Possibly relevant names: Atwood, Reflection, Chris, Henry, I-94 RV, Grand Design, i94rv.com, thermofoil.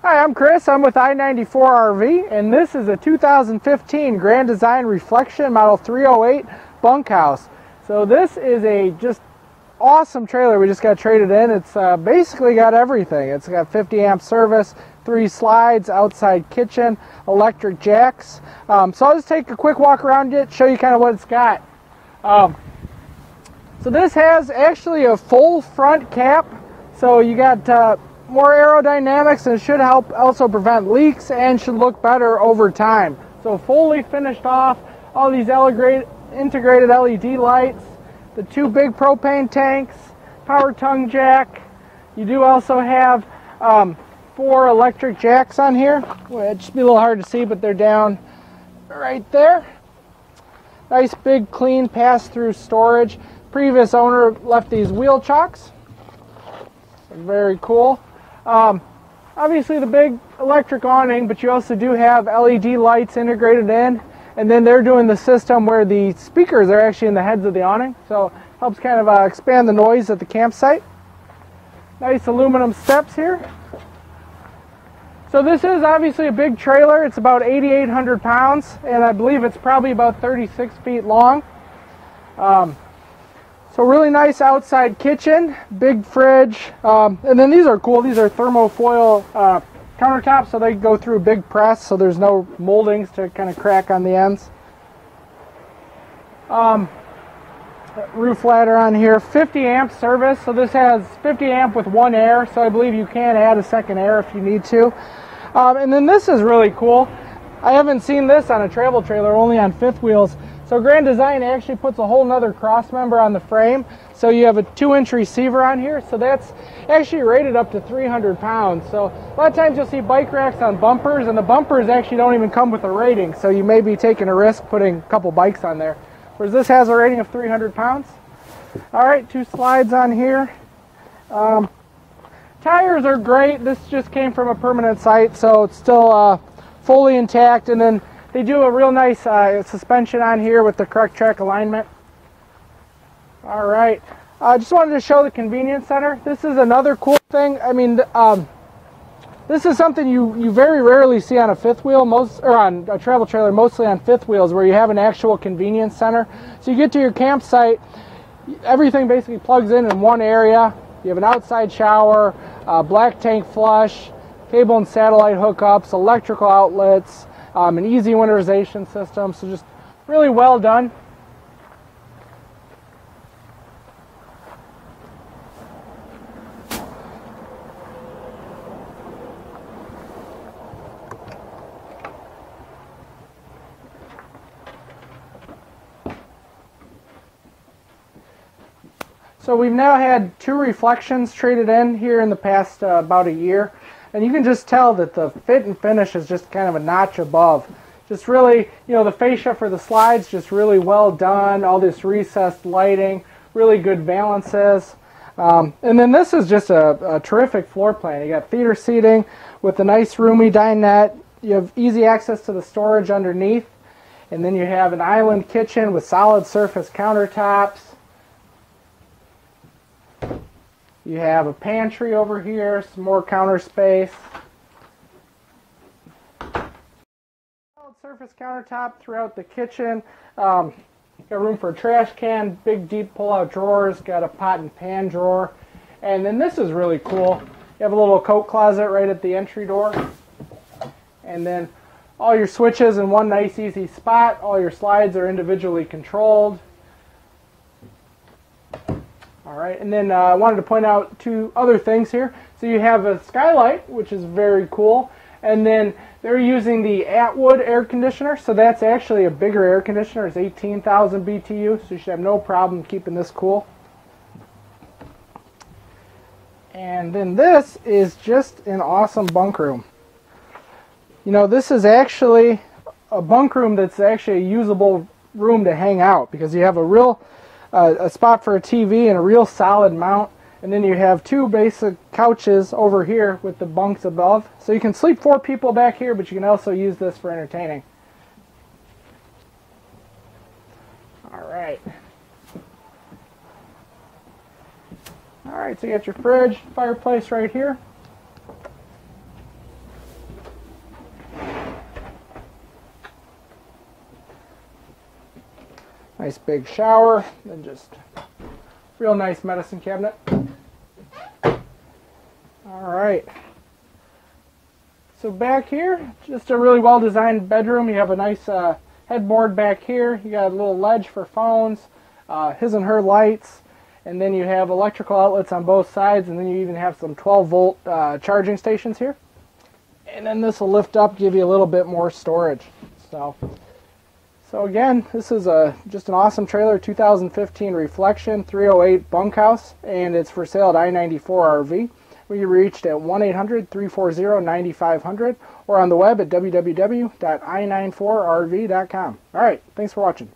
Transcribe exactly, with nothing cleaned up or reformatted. Hi, I'm Chris. I'm with I ninety-four R V, and this is a two thousand fifteen Grand Design Reflection Model three oh eight bunkhouse. So this is a just awesome trailer we just got traded in. It's uh, basically got everything. It's got fifty amp service, three slides, outside kitchen, electric jacks. Um, so I'll just take a quick walk around it, show you kind of what it's got. Um, so this has actually a full front cap, so you got uh, more aerodynamics, and should help also prevent leaks and should look better over time. So fully finished off, all these integrated L E D lights, the two big propane tanks, power tongue jack. You do also have um, four electric jacks on here, which be a little hard to see, but they're down right there. Nice big clean pass-through storage. Previous owner left these wheel chocks. Very cool. Um, obviously the big electric awning, but you also do have L E D lights integrated in, and then they're doing the system where the speakers are actually in the heads of the awning, so helps kind of uh, expand the noise at the campsite. Nice aluminum steps here. So this is obviously a big trailer. It's about eighty-eight hundred pounds, and I believe it's probably about thirty-six feet long. Um, So really nice outside kitchen, big fridge, um, and then these are cool. These are thermofoil uh, countertops, so they go through a big press, so there's no moldings to kind of crack on the ends. Um, roof ladder on here, fifty amp service, so this has fifty amp with one air, so I believe you can add a second air if you need to. Um, and then this is really cool. I haven't seen this on a travel trailer, only on fifth wheels. So Grand Design actually puts a whole nother cross member on the frame. So you have a two inch receiver on here. So that's actually rated up to three hundred pounds. So a lot of times you'll see bike racks on bumpers, and the bumpers actually don't even come with a rating. So you may be taking a risk putting a couple bikes on there. Whereas this has a rating of three hundred pounds. All right, two slides on here. Um, tires are great. This just came from a permanent site, so it's still uh, fully intact. And then they do a real nice uh, suspension on here with the correct track alignment. All right, I uh, just wanted to show the convenience center. This is another cool thing. I mean, um, this is something you, you very rarely see on a fifth wheel, most or on a travel trailer, mostly on fifth wheels, where you have an actual convenience center. So you get to your campsite, everything basically plugs in in one area. You have an outside shower, uh, black tank flush, cable and satellite hookups, electrical outlets, Um, an easy winterization system, so just really well done. So we've now had two Reflections traded in here in the past uh, about a year. And you can just tell that the fit and finish is just kind of a notch above. Just really, you know, the fascia for the slides, just really well done. All this recessed lighting, really good balances. Um, and then this is just a, a terrific floor plan. You got theater seating with a nice roomy dinette. You have easy access to the storage underneath. And then you have an island kitchen with solid surface countertops. You have a pantry over here, some more counter space. Solid surface countertop throughout the kitchen. Um, got room for a trash can, big deep pull-out drawers, got a pot and pan drawer. And then this is really cool. You have a little coat closet right at the entry door. And then all your switches in one nice easy spot. All your slides are individually controlled. All right, and then uh, I wanted to point out two other things here. So you have a skylight, which is very cool, and then they're using the Atwood air conditioner, so that's actually a bigger air conditioner. It's eighteen thousand B T U, so you should have no problem keeping this cool. And then this is just an awesome bunk room. You know, this is actually a bunk room that's actually a usable room to hang out, because you have a real... Uh, a spot for a T V and a real solid mount, and then you have two basic couches over here with the bunks above, so you can sleep four people back here, but you can also use this for entertaining. Alright alright so you got your fridge, fireplace right here. Nice big shower, and just real nice medicine cabinet. Alright, so back here, just a really well designed bedroom. You have a nice uh, headboard back here. You got a little ledge for phones, uh, his and her lights, and then you have electrical outlets on both sides, and then you even have some twelve volt uh, charging stations here. And then this will lift up, give you a little bit more storage. So, so again, this is a just an awesome trailer, two thousand fifteen Reflection three oh eight bunkhouse, and it's for sale at I ninety-four R V. We reached at one eight hundred, three four zero, nine five zero zero or on the web at w w w dot i ninety-four r v dot com. All right, thanks for watching.